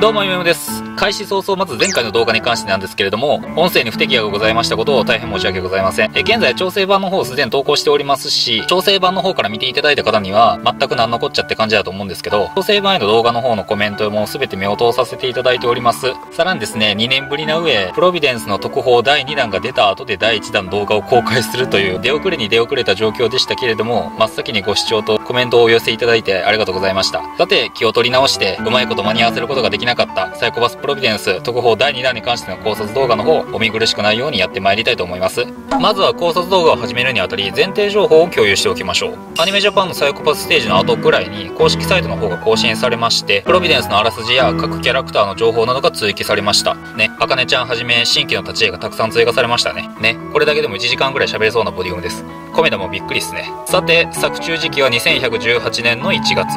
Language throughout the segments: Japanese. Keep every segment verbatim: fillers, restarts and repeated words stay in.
どうも、imimです。開始早々、まず前回の動画に関してなんですけれども、音声に不手際がございましたことを大変申し訳ございません。え現在、調整版の方をすでに投稿しておりますし、調整版の方から見ていただいた方には、全く何のこっちゃって感じだと思うんですけど、調整版への動画の方のコメントも全て目を通させていただいております。さらにですね、にねんぶりな上、プロビデンスの特報だいにだんが出た後でだいいちだん動画を公開するという、出遅れに出遅れた状況でしたけれども、真っ先にご視聴とコメントをお寄せいただいてありがとうございました。さて、気を取り直して、うまいこと間に合わせることができなかったサイコパスプロビデンス特報だいにだんに関しての考察動画の方、お見苦しくないようにやってまいりたいと思います。まずは考察動画を始めるにあたり、前提情報を共有しておきましょう。アニメジャパンのサイコパスステージの後くらいに公式サイトの方が更新されまして、プロビデンスのあらすじや各キャラクターの情報などが追記されましたね。あかねちゃんはじめ新規の立ち絵がたくさん追加されましたね。ねこれだけでもいちじかんぐらい喋れそうなボリュームです。コメダもびっくりっすね。さて、作中時期はにせんひゃくじゅうはちねんのいちがつ。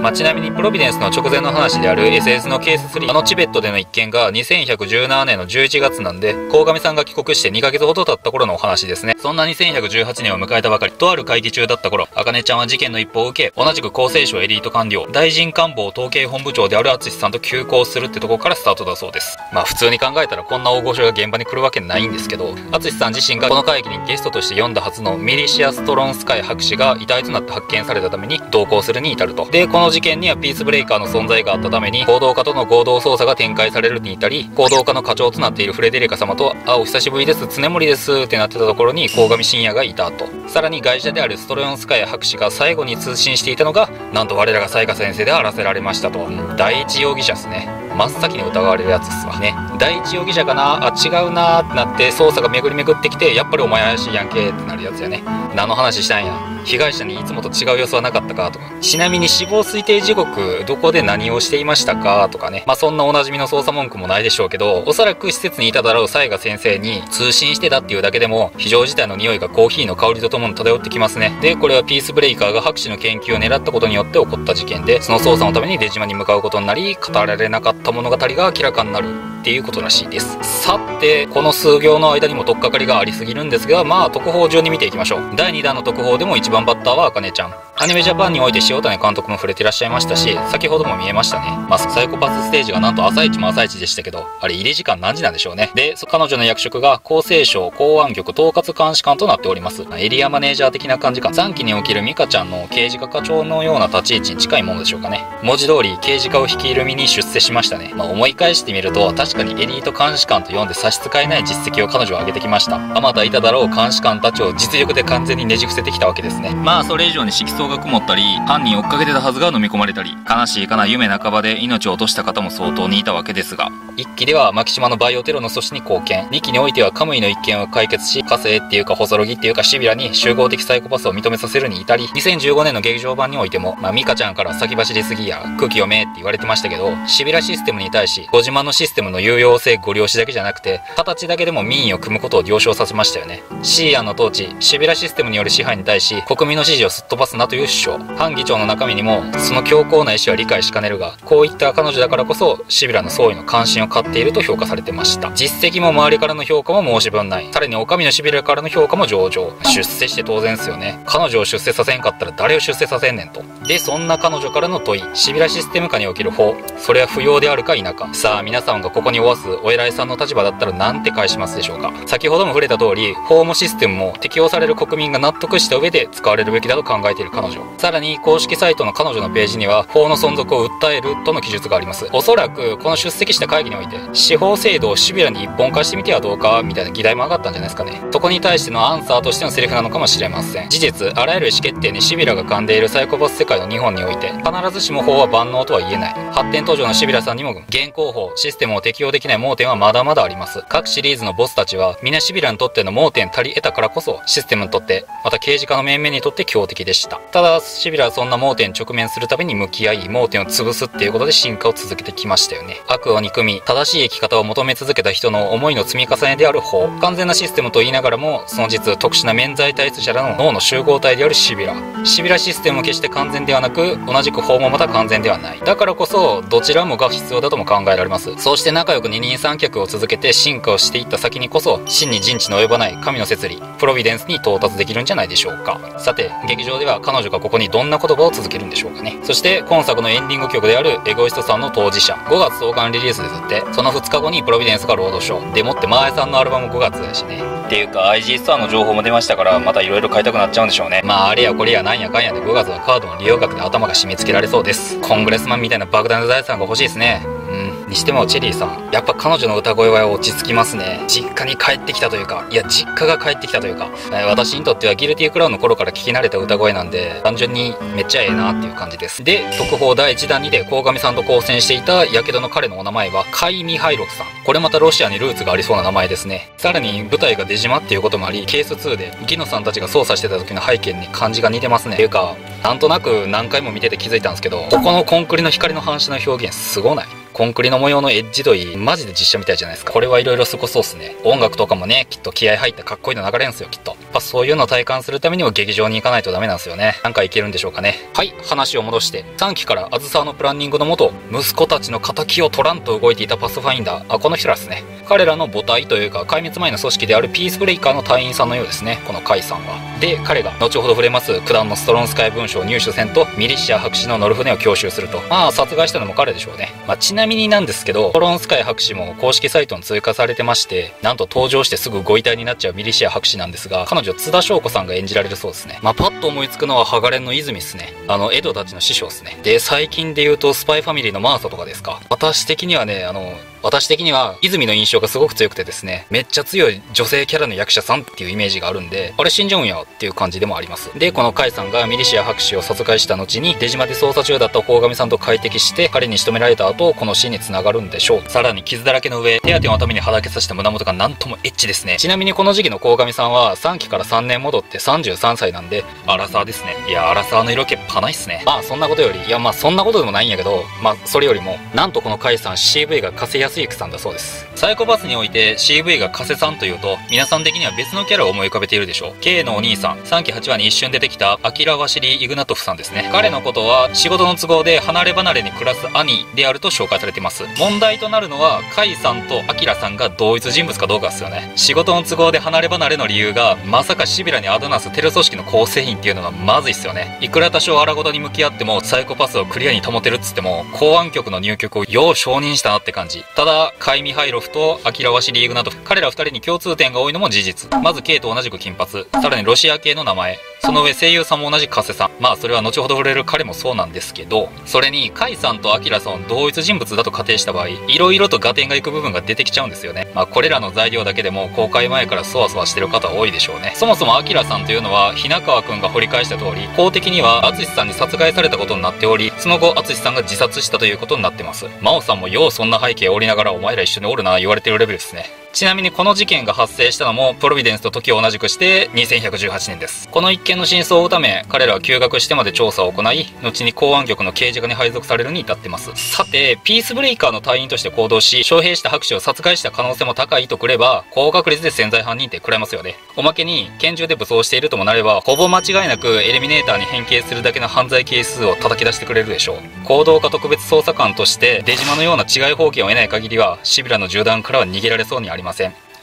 まあ、ちなみにプロビデンスの直前の話である エスエス のケーススリー、あのチベットでの一件がにせんひゃくじゅうななねんのじゅういちがつなんで、鴻上さんが帰国してにかげつほど経った頃のお話ですね。そんなにせんひゃくじゅうはちねんを迎えたばかり、とある会議中だった頃、あかねちゃんは事件の一報を受け、同じく厚生省エリート官僚、大臣官房統計本部長である淳さんと休校するってとこからスタートだそうです。まあ普通に考えたらこんな大御所が現場に来るわけないんですけど、淳さん自身がこの会議にゲストとして読んだはずのミリシア・ストロンスカイ博士が遺体となって発見されたために同行するに至ると。で、この事件にはピースブレイカーの存在があったために、行動家との合同捜査が展開されるに至り、行動家の課長となっているフレデリカ様と「あ、お久しぶりです、常森です」ってなってたところに鴻上信也がいたと。さらに外者であるストロンスカイ博士が最後に通信していたのが、なんと我らが才加先生であらせられましたと。うん、第一容疑者っすね。真っ先に疑われるやつっすわね。第一容疑者かなあ、違うなーってなって、捜査が巡り巡ってきて、やっぱりお前怪しいやんけってなるやつやね。何の話したんや、被害者にいつもと違う様子はなかったかとか、ちなみに死亡推定時刻どこで何をしていましたかとかね。まあそんなおなじみの捜査文句もないでしょうけど、おそらく施設にいただろう才加先生に通信してたっていうだけでも、非常事態の匂いがコーヒーの香りとともに漂ってきますね。でこれはピースブレイカーが博士の研究を狙ったことによって起こった事件で、その捜査のために出島に向かうことになり、語られなかった物語が明らかになるっていうことらしいです。さて、この数行の間にも取っかかりがありすぎるんですが、まあ特報順に見ていきましょう。だいにだんの特報でもいちばんバッターはあかねちゃん。アニメジャパンにおいて塩谷監督も触れてらっしゃいましたし、先ほども見えましたね。まあサイコパスステージがなんと朝一も朝一でしたけど、あれ入り時間何時なんでしょうね。で彼女の役職が厚生省公安局統括監視官となっております。エリアマネージャー的な感じか。さんきに起きる美香ちゃんの刑事課課長のような立ち位置に近いものでしょうかね。文字通り刑事課を率いる身に出世しましたね。まあ思い返してみると、確かにエリート監視官と読んで差し支えない実績を彼女は上げてきました。あまたいただろう監視官たちを実力で完全にねじ伏せてきたわけですね。まあそれ以上に色相が曇ったり、犯人追っかけてたはずが飲み込まれたり、悲しいかな夢半ばで命を落とした方も相当にいたわけですが、いっきでは牧島のバイオテロの阻止に貢献、にきにおいてはカムイの一件を解決し、火星っていうか細ろぎっていうかシビラに集合的サイコパスを認めさせるに至り、にせんじゅうごねんの劇場版においても、まあ、美香ちゃんから先走りすぎや空気読めって言われてましたけど、シビラシステムに対しご自慢のシステムの有用性ご了承だけじゃなくて、形だけでも民意を組むことを了承させましたよね。シーアンの統治、シビラシステムによる支配に対し国民の支持をすっ飛ばすなという主張。反議長の中身にもその強硬な意思は理解しかねるが、こういった彼女だからこそシビラの総意の関心を買っていると評価されてました。実績も周りからの評価も申し分ない。さらにお上のシビラからの評価も上々。出世して当然ですよね。彼女を出世させんかったら誰を出世させんねんと。でそんな彼女からの問い、シビラシステム下における法、それは不要であるか否か。さあ皆さんがここにおわすお偉いさんの立場だったらなんて返しますでしょうか。先ほども触れた通り、法もシステムも適用される国民が納得した上で使われるべきだと考えている彼女。さらに公式サイトの彼女のページには、法の存続を訴えるとの記述があります。おそらくこの出席した会議において、司法制度をシビラに一本化してみてはどうかみたいな議題も上がったんじゃないですかね。そこに対してのアンサーとしてのセリフなのかもしれません。事実、あらゆる意思決定にシビラが噛んでいるサイコパス世界の日本において、必ずしも法は万能とは言えない。発展途上のシビラさんにも現行法システムを適用できない盲点はまだまだあります。各シリーズのボスたちは皆シビラにとっての盲点足り得たからこそ、システムにとって、また刑事課の面々にとって強敵でした。ただシビラはそんな盲点に直面するために向き合い、盲点を潰すっていうことで進化を続けてきましたよね。悪を憎み、に正しい生き方を求め続けた人の思いの積み重ねである法、完全なシステムと言いながらもその実特殊な免罪体質者らの脳の集合体であるシビラシビラシステムも決して完全ではなく、同じく法もまた完全ではない。だからこそどちらもが必要だとも考えられます。そうして仲良く二人三脚を続けて進化をしていった先にこそ、真に人知の及ばない神の摂理プロビデンスに到達できるんじゃないでしょうか。さて劇場では彼女がここにどんな言葉を続けるんでしょうかね。そして今作のエンディング曲であるエゴイストさんの当事者、ごがつとおかリリースですって。そのふつかごにプロビデンスがロードショーでもって、マーエさんのアルバムごがつだしね。っていうか アイジー ストアの情報も出ましたから、またいろいろ買いたくなっちゃうんでしょうね。まああれやこれやなんやかんやでごがつはカードの利用額で頭が締め付けられそうです。コングレスマンみたいな莫大な財産が欲しいですね。うんにしてもチェリーさん、やっぱ彼女の歌声は落ち着きますね。実家に帰ってきたというか、いや実家が帰ってきたというか、えー、私にとってはギルティークラウンの頃から聞き慣れた歌声なんで、単純にめっちゃええなっていう感じです。で特報だいいちだんにで鴻上さんと交戦していたやけどの彼のお名前はカイ・ミハイロフさん。これまたロシアにルーツがありそうな名前ですね。さらに舞台が出島っていうこともあり、ケースにでギノさんたちが操作してた時の背景に感じが似てますね。っていうかなんとなく何回も見てて気づいたんですけど、ここのコンクリの光の反射の表現すごない。コンクリの模様のエッジといい、マジで実写みたいじゃないですか。これはいろいろすごそうっすね。音楽とかもね、きっと気合入ったかっこいいの流れんすよ、きっと。やっぱそういうのを体感するためにも劇場に行かないとダメなんですよね。なんかいけるんでしょうかね。はい、話を戻して、さんきからあずさわのプランニングのもと、息子たちの仇を取らんと動いていたパスファインダー、あ、この人らですね。彼らの母体というか、壊滅前の組織であるピースブレイカーの隊員さんのようですね、このカイさんは。で、彼が後ほど触れます、九段のストロンスカイ文書を入手せんと、ミリシア博士の乗る船を強襲すると。まあ、殺害したのも彼でしょうね。まあちなみになんですけど、トロンスカイ博士も公式サイトに追加されてまして、なんと登場してすぐご遺体になっちゃうミリシア博士なんですが、彼女津田翔子さんが演じられるそうですね。まあパッと思いつくのはハガレンの泉っすね。あのエドたちの師匠っすね。で最近で言うとスパイファミリーのマーサとかですか。私的にはね、あの私的には泉の印象がすごく強くてですね、めっちゃ強い女性キャラの役者さんっていうイメージがあるんで、あれ死んじゃうんやっていう感じでもあります。でこのカイさんがミリシア博士を殺害した後に、出島で捜査中だった鴻上さんと快適して彼に仕留められた後、このシーンに繋がるんでしょう。さらに傷だらけの上、手当てのためにはだけさせた胸元がなんともエッチですね。ちなみにこの時期の鴻上さんはさんきからさんねん戻ってさんじゅうさんさいなんで、アラサーですね。いやアラサーの色気パないっすね。まあそんなことより、いやまあそんなことでもないんやけど、まあそれよりもなんとこのカイさん シーブイ が稼ぎやすい安幸さんだそうです。サイコパスにおいて シーブイ が加瀬さんというと、皆さん的には別のキャラを思い浮かべているでしょう。 K のお兄さん、さんきはちわに一瞬出てきたアキラ・ワシリー・イグナトフさんですね。彼のことは仕事の都合で離れ離れに暮らす兄であると紹介されています。問題となるのはカイさんとアキラさんが同一人物かどうかですよね。仕事の都合で離れ離れの理由がまさかシビラにアドナステロ組織の構成員っていうのはまずいっすよね。いくら多少荒事に向き合ってもサイコパスをクリアに保てるっつっても、公安局の入局をよう承認したなって感じ。ただカイ・ミハイロフとアキラ・ワシリー・イグナトフ、彼ら二人に共通点が多いのも事実。まず K と同じく金髪、さらにロシア系の名前、その上声優さんも同じ加瀬さん、まあそれは後ほど触れる彼もそうなんですけど、それにカイさんとアキラさんを同一人物だと仮定した場合、いろいろと合点がいく部分が出てきちゃうんですよね。まあこれらの材料だけでも公開前からそわそわしてる方多いでしょうね。そもそもアキラさんというのは、日向川くんが掘り返した通り、法的には淳さんに殺害されたことになっており、その後淳さんが自殺したということになってます。真央さんもようそんな背景を織りながら、お前ら一緒におるな言われてるレベルですね。ちなみにこの事件が発生したのもプロビデンスと時を同じくしてにせんひゃくじゅうはちねんです。この一件の真相を追うため、彼らは休学してまで調査を行い、後に公安局の刑事課に配属されるに至ってます。さてピースブレイカーの隊員として行動し、招聘した博士を殺害した可能性も高いとくれば、高確率で潜在犯人って食らいますよね。おまけに拳銃で武装しているともなれば、ほぼ間違いなくエリミネーターに変形するだけの犯罪係数を叩き出してくれるでしょう。行動課特別捜査官として出島のような違い法権を得ない限りは、シビラの銃弾からは逃げられそうにあります。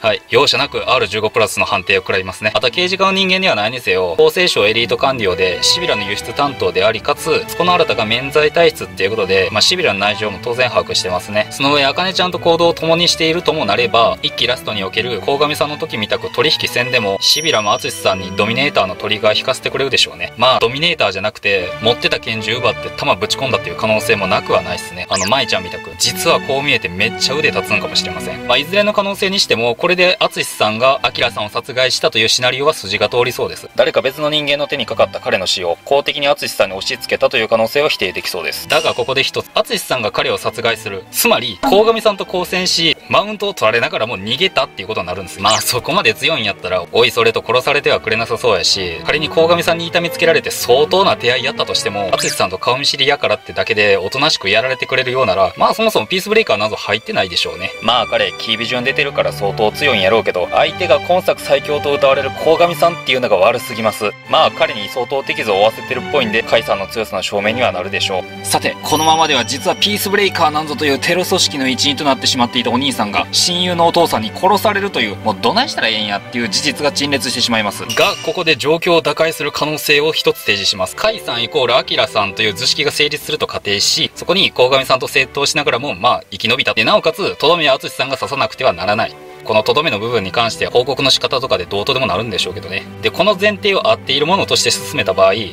はい、容赦なく アールじゅうご プラスの判定を食らいますね。また刑事課の人間ではないにせよ、厚生省エリート官僚でシビラの輸出担当であり、かつこの新たが免罪体質っていうことで、まあ、シビラの内情も当然把握してますね。その上茜ちゃんと行動を共にしているともなれば、一期ラストにおける鴻上さんの時みたく取引戦でも、シビラも淳さんにドミネーターのトリガー引かせてくれるでしょうね。まあドミネーターじゃなくて持ってた拳銃奪って弾ぶち込んだっていう可能性もなくはないっすね。あの舞ちゃんみたく実はこう見えてめっちゃ腕立つんかもしれません。まあいずれの可能性にしても、ここれで淳さんが明さんを殺害したというシナリオは筋が通りそうです。誰か別の人間の手にかかった彼の死を公的に淳さんに押し付けたという可能性は否定できそうです。だがここで一つ、淳さんが彼を殺害する、つまり鴻上さんと交戦しマウントを取られながらも逃げたっていうことになるんですよ。まあそこまで強いんやったらおいそれと殺されてはくれなさそうやし、仮に鴻上さんに痛みつけられて相当な手合いやったとしても、淳さんと顔見知りやからってだけでおとなしくやられてくれるようなら、まあそもそもピースブレイカーなど入ってないでしょうね。まあ彼キービジョン出てるから相当強いんやろうけど、相手が今作最強と歌われる鴻上さんっていうのが悪すぎます。まあ彼に相当手傷を負わせてるっぽいんで、甲斐さんの強さの証明にはなるでしょう。さてこのままでは実はピースブレイカーなんぞというテロ組織の一員となってしまっていたお兄さんが親友のお父さんに殺されるという、もうどないしたらええんやっていう事実が陳列してしまいますが、ここで状況を打開する可能性を一つ提示します。甲斐さんイコール明さんという図式が成立すると仮定し、そこに鴻上さんと正当しながらもまあ生き延びたで、なおかつとどめは淳さんが刺さなくてはならない。このとどめの部分に関して報告の仕方とかでどうとでもなるんでしょうけどね。でこの前提を合っているものとして進めた場合、例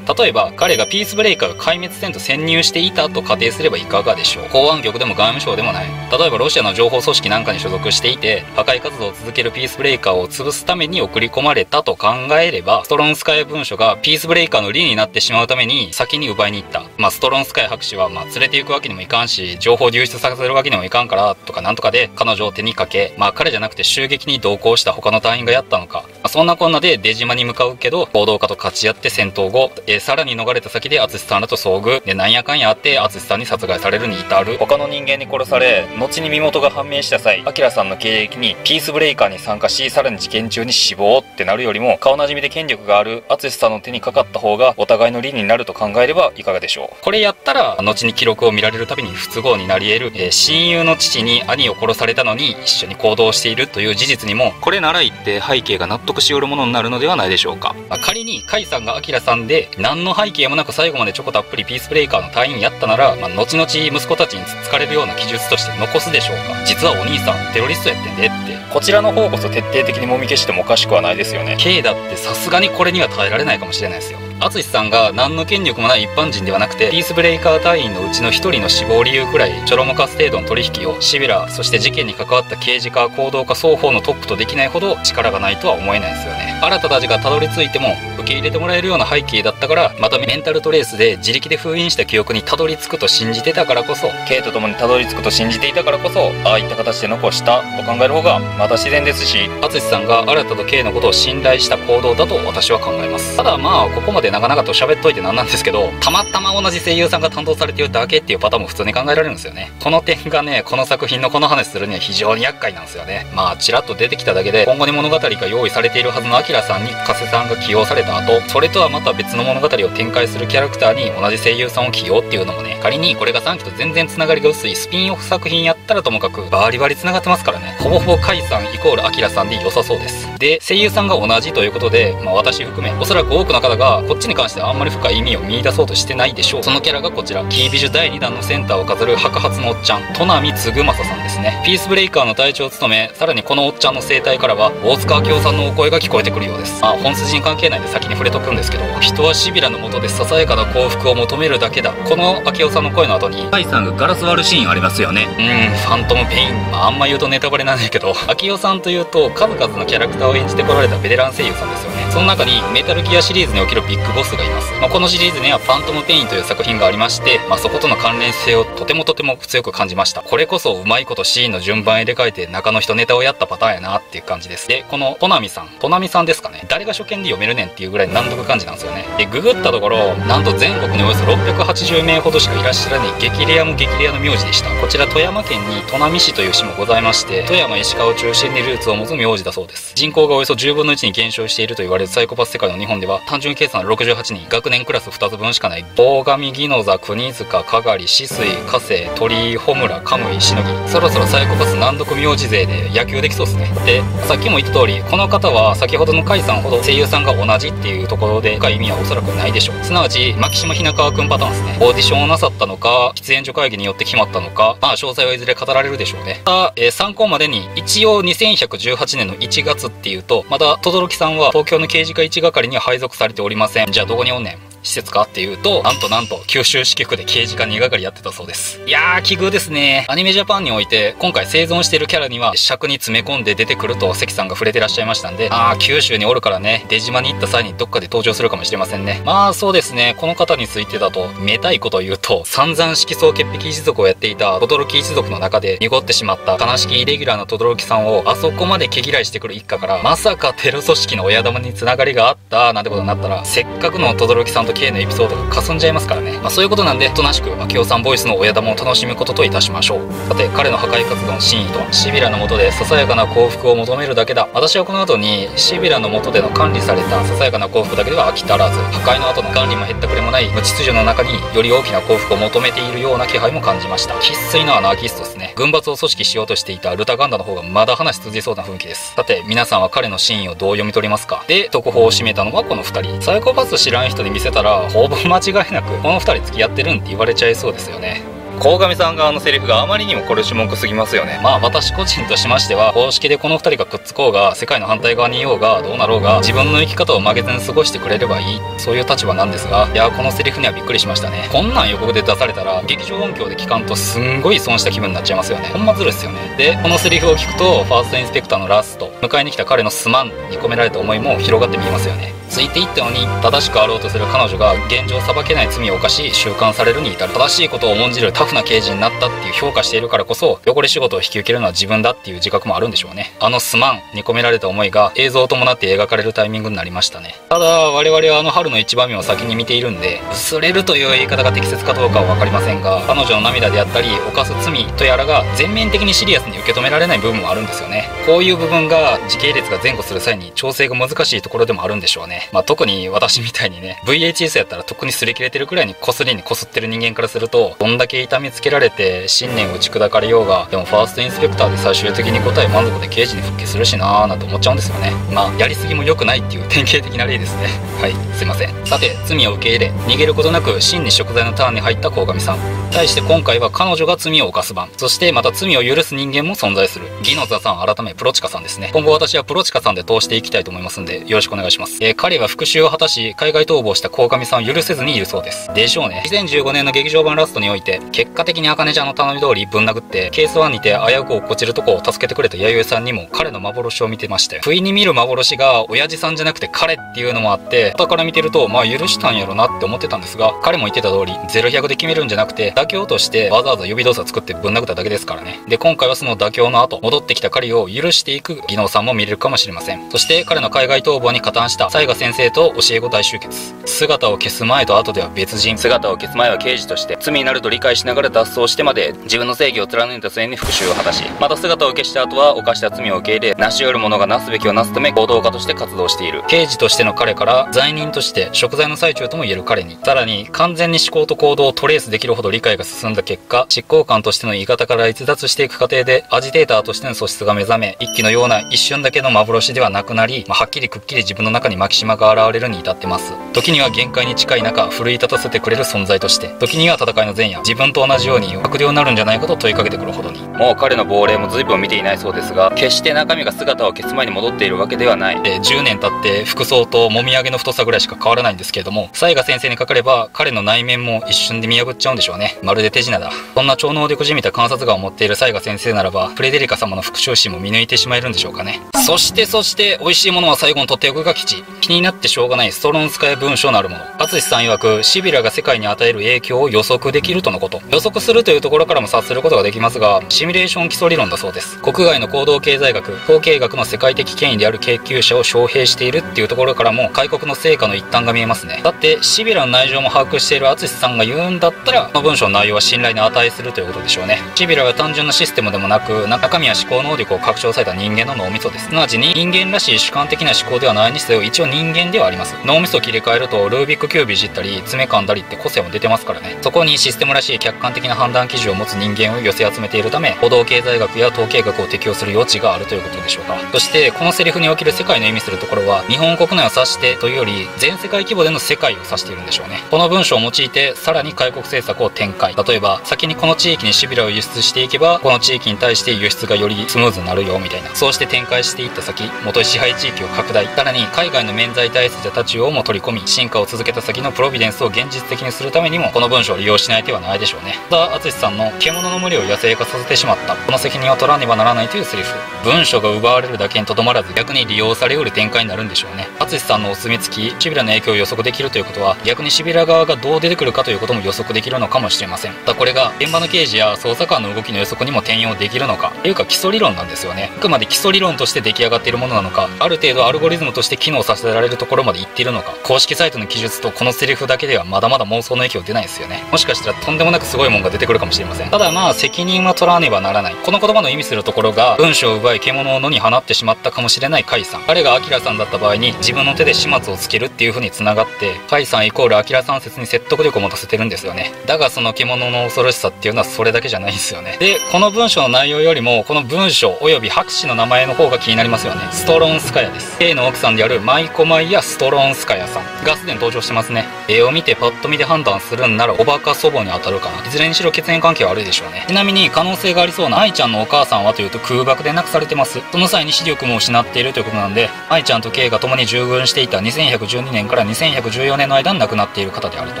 えば彼がピースブレイカーが壊滅戦と潜入していたと仮定すればいかがでしょう。公安局でも外務省でもない、例えばロシアの情報組織なんかに所属していて破壊活動を続けるピースブレイカーを潰すために送り込まれたと考えれば、ストロンスカイ文書がピースブレイカーの利になってしまうために先に奪いに行った、まあ、ストロンスカイ博士はまあ連れて行くわけにもいかんし情報流出させるわけにもいかんからとかなんとかで彼女を手にかけ、まあ彼じゃなくて襲撃に同行した他の隊員がやったのか、そんなこんなで出島に向かうけど報道家と勝ち合って戦闘後、えー、さらに逃れた先で淳さんらと遭遇で、なんやかんやあって淳さんに殺害されるに至る。他の人間に殺され後に身元が判明した際、明さんの経歴にピースブレイカーに参加しさらに事件中に死亡ってなるよりも、顔なじみで権力がある淳さんの手にかかった方がお互いの利になると考えればいかがでしょう。これやったら後に記録を見られるたびに不都合になり得る、えー、親友の父に兄を殺されたのに一緒に行動しているという事実にも、これなら言って背景が納得し得るものになるのではないでしょうか。まあ、仮に甲斐さんが明さんで何の背景もなく最後までチョコたっぷりピースブレイカーの隊員やったなら、まあ、後々息子たちにつつかれるような記述として残すでしょうか。実はお兄さんテロリストやってんでって、こちらの方こそ徹底的にもみ消してもおかしくはないですよね。 K だってさすがにこれには耐えられないかもしれないですよ。淳さんが何の権力もない一般人ではなくてピースブレイカー隊員のうちの一人の死亡理由くらいチョロモカス程度の取引をシビラ、そして事件に関わった刑事課行動課双方のトップとできないほど力がないとは思えないですよね。新たたちがたどり着いても受け入れてもらえるような背景だったから、またメンタルトレースで自力で封印した記憶にたどり着くと信じてたからこそ、 K と共にたどり着くと信じていたからこそ、ああいった形で残したと考える方がまた自然ですし、淳さんが新たと K のことを信頼した行動だと私は考えます。ただまあここまでなかなかと喋っといてなんなんですけど、たまたま同じ声優さんが担当されているだけっていうパターンも普通に考えられるんですよね。この点がね、この作品のこの話するには非常に厄介なんですよね。まあちらっと出てきただけで今後に物語が用意されているはずの明さんに加瀬さんが起用された後、それとはまた別の物語を展開するキャラクターに同じ声優さんを起用っていうのもね、仮にこれがさんきと全然つながりが薄いスピンオフ作品やったらともかくバリバリつながってますからね、ほぼほぼ甲斐さんイコール明さんで良さそうです。で声優さんが同じということで、まあ、私含めおそらく多くの方がこっちに関してはあんまり深い意味を見出そうとしてないでしょう。そのキャラがこちら、キービジュだいにだんのセンターを飾る白髪のおっちゃん、砺波嗣正さんですね。ピースブレイカーの隊長を務め、さらにこのおっちゃんの声帯からは大塚明夫さんのお声が聞こえてくるようです。まあ本筋に関係ないんで先に触れとくんですけど、人はシビラの下でささやかな幸福を求めるだけだ、この明夫さんの声の後に甲斐さんがガラス割るシーンありますよね。うんファントムペイン、まあ、あんま言うとネタバレなんだけど、明夫さんというと数々のキャラクターを演じてこられたベテラン声優さんですよね。その中にメタルギアシリーズにおけるビッグボスがいます。まあ、このシリーズには「ファントム・ペイン」という作品がありまして、まあ、そことの関連性をとてもとても強く感じました。これこそうまいことシーンの順番へ入れ替えて中の人ネタをやったパターンやなっていう感じです。でこの砺波さん砺波さんですかね、誰が初見で読めるねんっていうぐらい難読漢字なんですよね。でググったところ、なんと全国におよそろっぴゃくはちじゅうめいほどしかいらっしゃらない激レアも激レアの名字でした。こちら富山県に砺波市という市もございまして、富山石川を中心にルーツを持つ名字だそうです。人口がおよそじゅうぶんのいちに減少していると言われるサイコパス世界の日本では単純計算ろくじゅうはちにん、学年クラスふたつぶんしかない。大神、宜野座、国塚、かがり、止水、加勢、鳥居、穂村、カムイ、しのぎ、そろそろサイコパス難読名字勢で野球できそうですね。でさっきも言った通り、この方は先ほどの甲斐さんほど声優さんが同じっていうところで深い意味はおそらくないでしょう。すなわち牧島ひなかわくんパターンですね。オーディションをなさったのか喫煙所会議によって決まったのか、まあ詳細はいずれ語られるでしょうね。ただ、えー、参考までに一応にせんひゃくじゅうはちねんのいちがつっていうと、まだ轟さんは東京の刑事課いち係には配属されておりません。じゃあどこにおんねん。施設かっていうと、なんとなんと九州支局で刑事課に係やってたそうです。いやー奇遇ですね。アニメジャパンにおいて今回生存しているキャラには尺に詰め込んで出てくると関さんが触れてらっしゃいましたんで、ああ九州におるからね、出島に行った際にどっかで登場するかもしれませんね。まあそうですね、この方についてだとめたいことを言うと、散々色相潔癖一族をやっていた轟一族の中で濁ってしまった悲しきイレギュラーな轟さんをあそこまで毛嫌いしてくる一家からまさかテロ組織の親玉につながりがあったなんてことになったら、せっかくの轟さんと K のエピソードが霞んじゃいますからね。まあそういうことなんで、おとなしく明夫さんボイスの親玉を楽しむことといたしましょう。さて彼の破壊活動の真意と、シビラの下でささやかな幸福を求めるだけだ。私はこの後にシビラの下での管理されたささやかな幸福だけでは飽き足らず、破壊の後の管理もへったくれもない無秩序の中により大きな幸福を求めているような気配も感じました。生粋のアナーキストですね。軍閥を組織しようとしていたルタガンダの方がまだ話通じそうな雰囲気です。さて皆さんは彼の真意をどう読み取りますか。で特報を締めたのはこのふたり。サイコパス知らん人に見せたらほぼ間違いなくこのふたり付き合ってるんって言われちゃいそうですよね。鴻上さん側のセリフがあまりにもこれ種目すぎますよね。まあ私個人としましては、公式でこのふたりがくっつこうが世界の反対側にいようがどうなろうが自分の生き方を曲げずに過ごしてくれればいい、そういう立場なんですが、いやーこのセリフにはびっくりしましたね。こんなん予告で出されたら劇場音響で聞かんとすんごい損した気分になっちゃいますよね。ほんまずるっすよね。でこのセリフを聞くとファーストインスペクターのラスト迎えに来た彼のすまんに込められた思いも広がって見えますよね。ついていったのに正しくあろうとする彼女が現状裁けない罪を犯し収監されるに至る、正しいことを重んじるタフな刑事になったっていう評価しているからこそ、汚れ仕事を引き受けるのは自分だっていう自覚もあるんでしょうね。あのすまんに込められた思いが映像を伴って描かれるタイミングになりましたね。ただ我々はあの春の一番目を先に見ているんで、薄れるという言い方が適切かどうかは分かりませんが、彼女の涙であったり犯す罪とやらが全面的にシリアスに受け止められない部分もあるんですよね。こういう部分が時系列が前後する際に調整が難しいところでもあるんでしょうね。まあ特に私みたいにね ブイエイチエス やったらとっくに擦り切れてるくらいにこすりにこすってる人間からすると、どんだけ痛みつけられて信念を打ち砕かれようが、でもファーストインスペクターで最終的に答え満足で刑事に復帰するしなーなんて思っちゃうんですよね。まあやりすぎも良くないっていう典型的な例ですね。はいすいません。さて罪を受け入れ逃げることなく真に贖罪のターンに入った鴻上さん、対して今回は彼女が罪を犯す番、そしてまた罪を許す人間も存在する義の座さん改めプロチカさんですね。今後私はプロチカさんで通していきたいと思いますんでよろしくお願いします、えー彼は復讐を果たし海外逃亡した鴻上さんを許せずにいるそうです。でしょうね。にせんじゅうごねんの劇場版ラストにおいて結果的に茜ちゃんの頼み通りぶん殴ってケースワンにて危うく落っこちるとこを助けてくれた弥生さんにも彼の幻を見てましたよ。不意に見る幻が親父さんじゃなくて彼っていうのもあって、傍から見てるとまあ許したんやろなって思ってたんですが、彼も言ってた通りゼロひゃくで決めるんじゃなくて妥協としてわざわざ指動作作ってぶん殴っただけですからね。で今回はその妥協の後戻ってきた彼を許していく技能さんも見れるかもしれません。そして彼の海外逃亡に加担した才賀先生と教え子大集結、姿を消す前と後では別人、姿を消す前は刑事として罪になると理解しながら脱走してまで自分の正義を貫いた末に復讐を果たし、また姿を消した後は犯した罪を受け入れ、成し得る者がなすべきをなすため行動家として活動している刑事としての彼から罪人として贖罪の最中ともいえる彼に、さらに完全に思考と行動をトレースできるほど理解が進んだ結果、執行官としての言い方から逸脱していく過程でアジテーターとしての素質が目覚め、一気のような一瞬だけの幻ではなくなり、まあ、はっきりくっきり自分の中に巻き島が現れるに至ってます。時には限界に近い中奮い立たせてくれる存在として、時には戦いの前夜自分と同じように悪霊になるんじゃないかと問いかけてくるほどに。もう彼の亡霊も随分見ていないそうですが、決して中身が姿を消す前に戻っているわけではない。でじゅうねん経って服装ともみあげの太さぐらいしか変わらないんですけれども、才賀先生にかかれば彼の内面も一瞬で見破っちゃうんでしょうね。まるで手品だ。そんな超能力じみた観察眼を持っている才賀先生ならばプレデリカ様の復讐心も見抜いてしまえるんでしょうかね。そしてそして美味しいものは最後にとっておくが吉、気になってしょうがないストロンスカや文章のあるもの。淳さん曰くシビラが世界に与える影響を予測できるとのこと。予測するというところからも察することができますが、シミュレーション基礎理論だそうです。国外の行動経済学統計学の世界的権威である研究者を招聘しているっていうところからも開国の成果の一端が見えますね。だってシビラの内情も把握している淳さんが言うんだったら、この文章の内容は信頼に値するということでしょうね。シビラは単純なシステムでもなく中身は思考能力を拡張された人間の脳みそです。すなわちに人間らしい主観的な思考ではないにせよ一応人間ではあります。脳みそを切り替えるとルービックキューブいじったり詰め噛んだりって個性も出てますからね。そこにシステムらしい客観的な判断基準を持つ人間を寄せ集めているため、行動経済学や統計学を適用する余地があるということでしょうか。そしてこのセリフにおける世界の意味するところは日本国内を指してというより全世界規模での世界を指しているんでしょうね。この文章を用いてさらに開国政策を展開、例えば先にこの地域にシビラを輸出していけばこの地域に対して輸出がよりスムーズになるよみたいな、そうして展開していった先元支配地域を拡大、さらに海外の面現在大切なタチウオも取り込み、進化を続けた先のプロビデンスを現実的にするためにもこの文章を利用しない手はないでしょうね。ただ淳さんの「獣の群れを野生化させてしまった、この責任を取らねばならない」というセリフ、文章が奪われるだけにとどまらず逆に利用されうる展開になるんでしょうね。淳さんのお墨付きシビラの影響を予測できるということは、逆にシビラ側がどう出てくるかということも予測できるのかもしれません。ただこれが現場の刑事や捜査官の動きの予測にも転用できるのかというか、基礎理論なんですよね。あくまで基礎理論として出来上がっているものなのか、ある程度アルゴリズムとして機能させられるところまでいっているのか、公式サイトの記述とこのセリフだけではまだまだ妄想の影響出ないですよね。もしかしたらとんでもなくすごいもんが出てくるかもしれません。ただまあ責任は取らねばならない、この言葉の意味するところが、文章を奪い獣を野に放ってしまったかもしれない甲斐さん、彼がアキラさんだった場合に自分の手で始末をつけるっていう風に繋がって、甲斐さんイコールアキラさん説に説得力を持たせてるんですよね。だがその獣の恐ろしさっていうのはそれだけじゃないんですよね。でこの文章の内容よりもこの文章および博士の名前の方が気になりますよね。ストロンスカヤです。 A の奥さんであるマイコマイヤ・ストロンスカヤさんがすでに登場してますね。絵を見てパッと見で判断するんならおバカ祖母に当たるかな。いずれにしろ血縁関係は悪いでしょうね。ちなみに可能性がありそうな愛ちゃんのお母さんはというと空爆で亡くされてます。その際に視力も失っているということなんで、愛ちゃんと K が共に従軍していたにせんひゃくじゅうにねんからにせんひゃくじゅうよねんの間に亡くなっている方であると。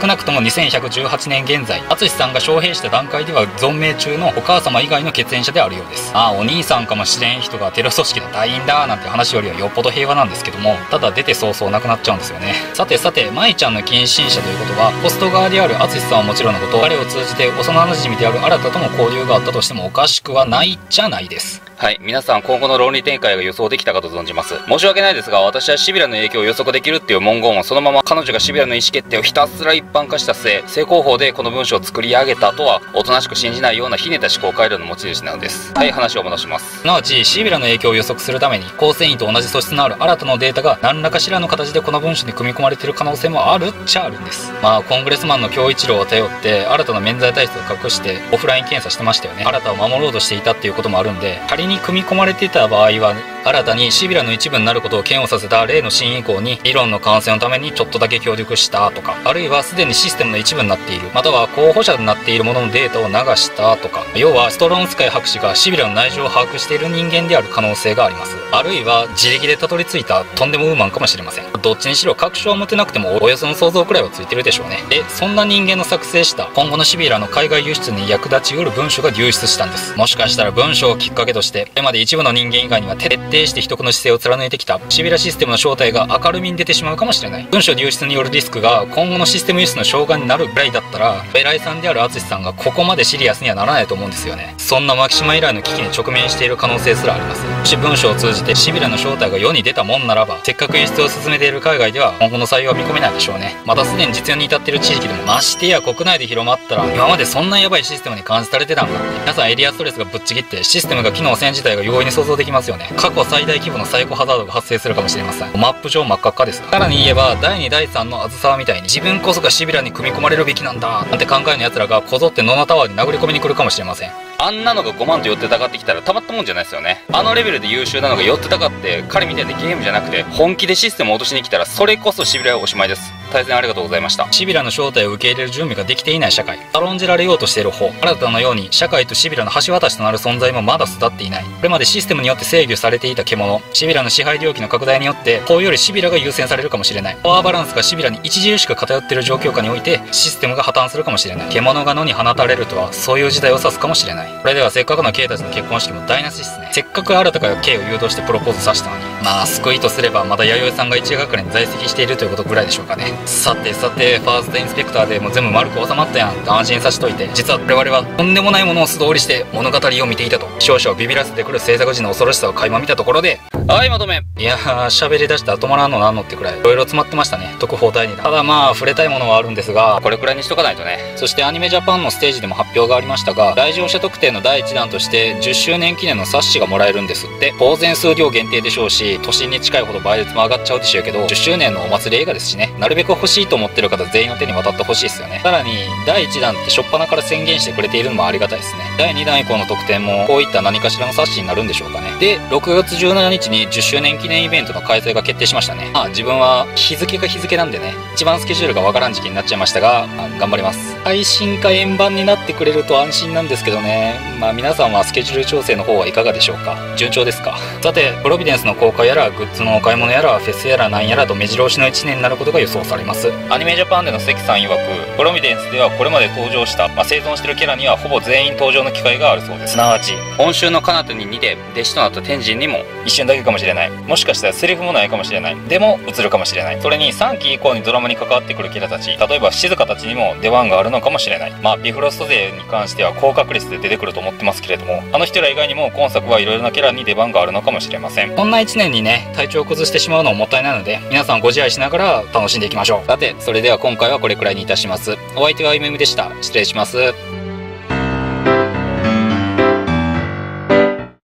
少なくともにせんひゃくじゅうはちねん現在、淳さんが招聘した段階では存命中のお母様以外の血縁者であるようです。ああお兄さんかもしれん人がテロ組織の隊員だなんて話よりはよっぽど平和なんですけども、ただ出て早々亡くなっちゃうんですよね。さてさて舞ちゃんの近親者ということは、ホスト側である淳さんはもちろんのこと、彼を通じて幼なじみである新とも交流があったとしてもおかしくはないじゃないです。はい、皆さん今後の論理展開が予想できたかと存じます。申し訳ないですが、私はシビラの影響を予測できるっていう文言をそのまま彼女がシビラの意思決定をひたすら一般化した末、正攻法でこの文章を作り上げたとはおとなしく信じないようなひねった思考回路の持ち主なのです。はい、話を戻します。すなわちシビラの影響を予測するために構成員と同じ素質のある新たなデータが何らかしらの形でこの文章に組み込まれている可能性もあるっちゃあるんです。まあコングレスマンの京一郎を頼って新たな免罪体質を隠してオフライン検査してましたよね。新たを守ろうとしていたっていうこともあるんで、仮に組み込まれていた場合は、ね、新たにシビラの一部になることを嫌悪させた例のシーン以降に理論の完成のためにちょっとだけ協力したとか、あるいはすでにシステムの一部になっている、または候補者になっているもののデータを流したとか、要はストロンスカイ博士がシビラの内情を把握している人間である可能性があります。あるいは自力でたどり着いたとんでもウーマンかもしれません。どっちにしろ確証は持てなくてもおよその想像くらいはついてるでしょうね。でそんな人間の作成した今後のシビラの海外輸出に役立ちうる文書が流出したんです。もしかしたら文書をきっかけとしてこれまで一部の人間以外には徹底して秘匿の姿勢を貫いてきたシビラシステムの正体が明るみに出てしまうかもしれない。文書流出によるリスクが今後のシステム輸出の障害になるぐらいだったら、お偉いさんである淳さんがここまでシリアスにはならないと思うんですよね。そんな牧島以来の危機に直面している可能性すらあります。もし文書を通じてシビラの正体が世に出たもんならば、せっかく輸出を進めている海外では今後の採用は見込めないでしょうね。またすでに実用に至っている地域でも、ましてや国内で広まったら今までそんなヤバいシステムに監視されてたんだって、皆さんエリアストレスがぶっちぎってシステムが機能せん自体が容易に想像できますよね。過去最大規模のサイコハザードが発生するかもしれません。マップ上真っ赤っかです。さらに言えばだいにだいさんのあずさわみたいに、自分こそがシビラに組み込まれるべきなんだなんて考えのやつらがこぞってノナタワーに殴り込みに来るかもしれません。あんなのがごまんと寄ってたかってきたらたまったもんじゃないですよね。あのレベルで優秀なのが寄ってたかって彼みたいなゲームじゃなくて本気でシステムを落としに来たら、それこそシビラはおしまいです。対戦ありがとうございました。シビラの正体を受け入れる準備ができていない社会、軽んじられようとしている方、新たなように社会とシビラの橋渡しとなる存在もまだ育っていない。これまでシステムによって制御されていた獣、シビラの支配領域の拡大によってこうよりシビラが優先されるかもしれない。パワーバランスがシビラに著しく偏っている状況下においてシステムが破綻するかもしれない。獣が野に放たれるとはそういう時代を指すかもしれない。これではせっかくの K たちの結婚式も台無しですね。せっかく新たが K を誘導してプロポーズさせたのに、まあ救いとすればまだ弥生さんが一係に在籍しているということぐらいでしょうかね。さてさてファーストインスペクターでもう全部丸く収まったやんって安心させといて、実は我々はとんでもないものを素通りして物語を見ていたと、少々ビビらせてくる制作時の恐ろしさを垣間見たところで、はいまとめ。いやー喋り出して止まらんのなんのってくらい色々詰まってましたね、特報だいに弾。ただまあ触れたいものはあるんですがこれくらいにしとかないとね。そしてアニメジャパンのステージでも発表がありましたが、来場者特典のだいいちだんとしてじゅっしゅうねん記念の冊子がもらえるんですって。当然数量限定でしょうし都心に近いほど倍率も上がっちゃうでしょうけど、じゅっしゅうねんのお祭り映画ですしね、なるべく欲しいと思ってる方全員の手に渡ってほしいですよね。さらにだいいちだんって初っ端から宣言してくれているのもありがたいですね。だいにだん以降の特典もこういった何かしらの冊子になるんでしょうかね。でろくがつじゅうしちにちにじゅっしゅうねん記念イベントの開催が決定しましたね。まあ自分は日付が日付なんでね、一番スケジュールがわからん時期になっちゃいましたが、まあ、頑張ります。配信か円盤になってくれると安心なんですけどね。まあ皆さんはスケジュール調整の方はいかがでしょうか。順調ですか。さて、プロビデンスの公開やら、グッズのお買い物やら、フェスやらなんやらと目白押しのいちねんになることが予想されます。アニメジャパンでの関さん曰く、プロビデンスではこれまで登場した、まあ、生存しているキャラにはほぼ全員登場の機会があるそうです。すなわち、今週のカナトににで弟子となった天神にも一瞬だけかもしれない。もしかしたらセリフもないかもしれない。でも映るかもしれない。それにさんき以降にドラマに関わってくるキャラたち、例えば静香たちにも出番があるのかもしれない。まあビフロスト勢に関しては高確率で出てくると思ってますけれども、あの人ら以外にも今作はいろいろなキャラに出番があるのかもしれません。こんないちねんにね、体調を崩してしまうのももったいないので、皆さんご自愛しながら楽しんでいきましょう。さて、それでは今回はこれくらいにいたします。お相手はimimでした。失礼します。